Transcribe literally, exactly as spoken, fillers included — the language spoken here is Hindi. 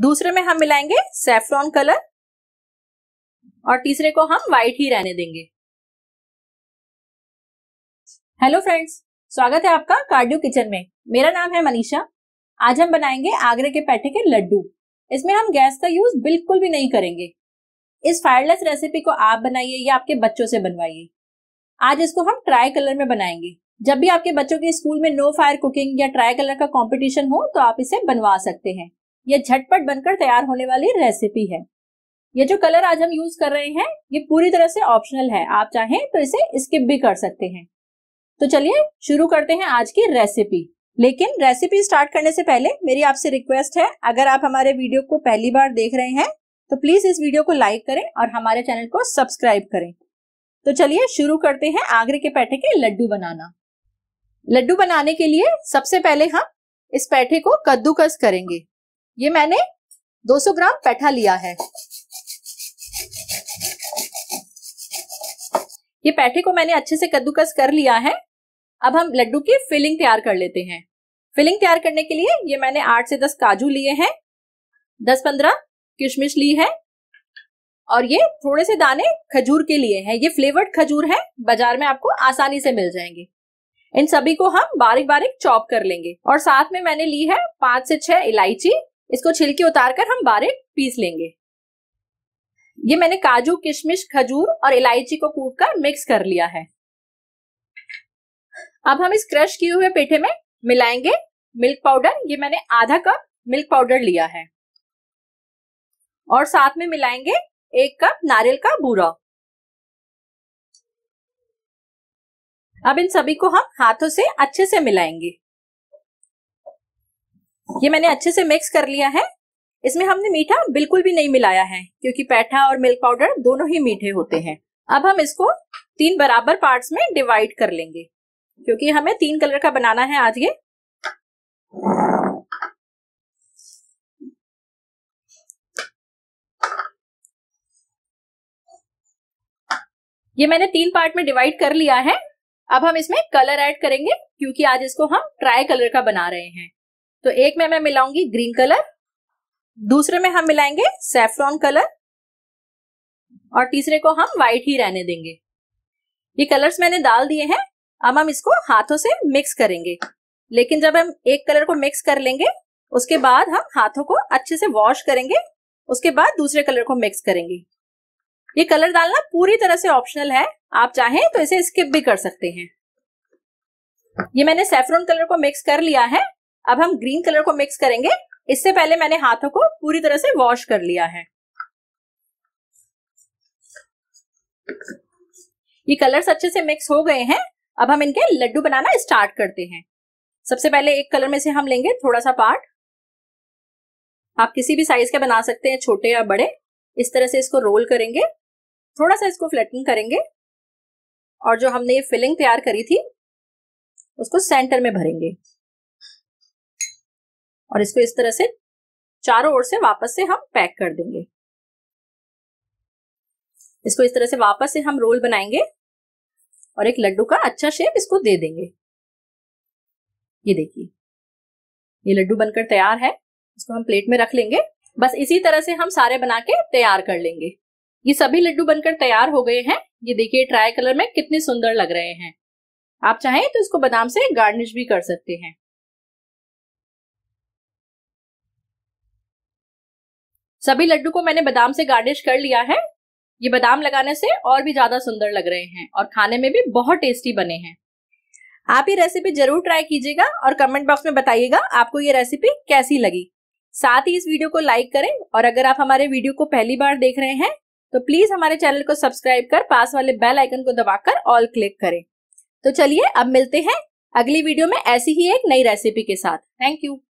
दूसरे में हम मिलाएंगे सैफ्रॉन कलर और तीसरे को हम व्हाइट ही रहने देंगे। हेलो फ्रेंड्स, स्वागत है आपका कार्डियो किचन में। मेरा नाम है मनीषा। आज हम बनाएंगे आगरा के पेठे के लड्डू। इसमें हम गैस का यूज बिल्कुल भी नहीं करेंगे। इस फायरलेस रेसिपी को आप बनाइए या आपके बच्चों से बनवाइए। आज इसको हम ट्राई कलर में बनाएंगे। जब भी आपके बच्चों के स्कूल में नो फायर कुकिंग या ट्राई कलर का कंपटीशन हो तो आप इसे बनवा सकते हैं। यह झटपट बनकर तैयार होने वाली रेसिपी है। ये जो कलर आज हम यूज कर रहे हैं ये पूरी तरह से ऑप्शनल है, आप चाहें तो इसे स्किप भी कर सकते हैं। तो चलिए शुरू करते हैं आज की रेसिपी। लेकिन रेसिपी स्टार्ट करने से पहले मेरी आपसे रिक्वेस्ट है, अगर आप हमारे वीडियो को पहली बार देख रहे हैं तो प्लीज इस वीडियो को लाइक करें और हमारे चैनल को सब्सक्राइब करें। तो चलिए शुरू करते हैं आगरा के पेठे के लड्डू बनाना। लड्डू बनाने के लिए सबसे पहले हम इस पेठे को कद्दूकस करेंगे। ये मैंने दो सौ ग्राम पेठा लिया है। ये पेठे को मैंने अच्छे से कद्दूकस कर लिया है। अब हम लड्डू की फिलिंग तैयार कर लेते हैं। फिलिंग तैयार करने के लिए ये मैंने आठ से दस काजू लिए हैं, दस पंद्रह किशमिश ली है और ये थोड़े से दाने खजूर के लिए हैं। ये फ्लेवर्ड खजूर है, बाजार में आपको आसानी से मिल जाएंगे। इन सभी को हम बारीक बारीक चॉप कर लेंगे और साथ में मैंने ली है पांच से छह इलायची। इसको छिलके उतारकर हम बारीक पीस लेंगे। ये मैंने काजू, किशमिश, खजूर और इलायची को कूटकर मिक्स कर लिया है। अब हम इस क्रश किए हुए पेठे में मिलाएंगे मिल्क पाउडर। ये मैंने आधा कप मिल्क पाउडर लिया है और साथ में मिलाएंगे एक कप नारियल का बूरा। अब इन सभी को हम हाथों से अच्छे से मिलाएंगे। ये मैंने अच्छे से मिक्स कर लिया है। इसमें हमने मीठा बिल्कुल भी नहीं मिलाया है क्योंकि पेठा और मिल्क पाउडर दोनों ही मीठे होते हैं। अब हम इसको तीन बराबर पार्ट्स में डिवाइड कर लेंगे क्योंकि हमें तीन कलर का बनाना है आज। ये ये मैंने तीन पार्ट में डिवाइड कर लिया है। अब हम इसमें कलर ऐड करेंगे क्योंकि आज इसको हम ट्राई कलर का बना रहे हैं। तो एक में मैं मिलाऊंगी ग्रीन कलर, दूसरे में हम मिलाएंगे सैफ्रॉन कलर और तीसरे को हम व्हाइट ही रहने देंगे। ये कलर्स मैंने डाल दिए हैं। अब हम इसको हाथों से मिक्स करेंगे। लेकिन जब हम एक कलर को मिक्स कर लेंगे उसके बाद हम हाथों को अच्छे से वॉश करेंगे, उसके बाद दूसरे कलर को मिक्स करेंगे। ये कलर डालना पूरी तरह से ऑप्शनल है, आप चाहें तो इसे स्किप भी कर सकते हैं। ये मैंने सैफ्रॉन कलर को मिक्स कर लिया है। अब हम ग्रीन कलर को मिक्स करेंगे। इससे पहले मैंने हाथों को पूरी तरह से वॉश कर लिया है। ये कलर्स अच्छे से मिक्स हो गए हैं। अब हम इनके लड्डू बनाना स्टार्ट करते हैं। सबसे पहले एक कलर में से हम लेंगे थोड़ा सा पार्ट। आप किसी भी साइज के बना सकते हैं, छोटे या बड़े। इस तरह से इसको रोल करेंगे, थोड़ा सा इसको फ्लैटन करेंगे और जो हमने ये फिलिंग तैयार करी थी उसको सेंटर में भरेंगे और इसको इस तरह से चारों ओर से वापस से हम पैक कर देंगे। इसको इस तरह से वापस से हम रोल बनाएंगे और एक लड्डू का अच्छा शेप इसको दे देंगे। ये देखिए, ये लड्डू बनकर तैयार है। इसको हम प्लेट में रख लेंगे। बस इसी तरह से हम सारे बना के तैयार कर लेंगे। ये सभी लड्डू बनकर तैयार हो गए हैं। ये देखिए ट्राई कलर में कितने सुंदर लग रहे हैं। आप चाहें तो इसको बादाम से गार्निश भी कर सकते हैं। सभी लड्डू को मैंने बादाम से गार्निश कर लिया है। ये बादाम लगाने से और भी ज्यादा सुंदर लग रहे हैं और खाने में भी बहुत टेस्टी बने हैं। आप ये रेसिपी जरूर ट्राई कीजिएगा और कमेंट बॉक्स में बताइएगा आपको ये रेसिपी कैसी लगी। साथ ही इस वीडियो को लाइक करें और अगर आप हमारे वीडियो को पहली बार देख रहे हैं तो प्लीज हमारे चैनल को सब्सक्राइब कर पास वाले बेल आइकन को दबाकर ऑल क्लिक करें। तो चलिए अब मिलते हैं अगली वीडियो में ऐसी ही एक नई रेसिपी के साथ। Thank you.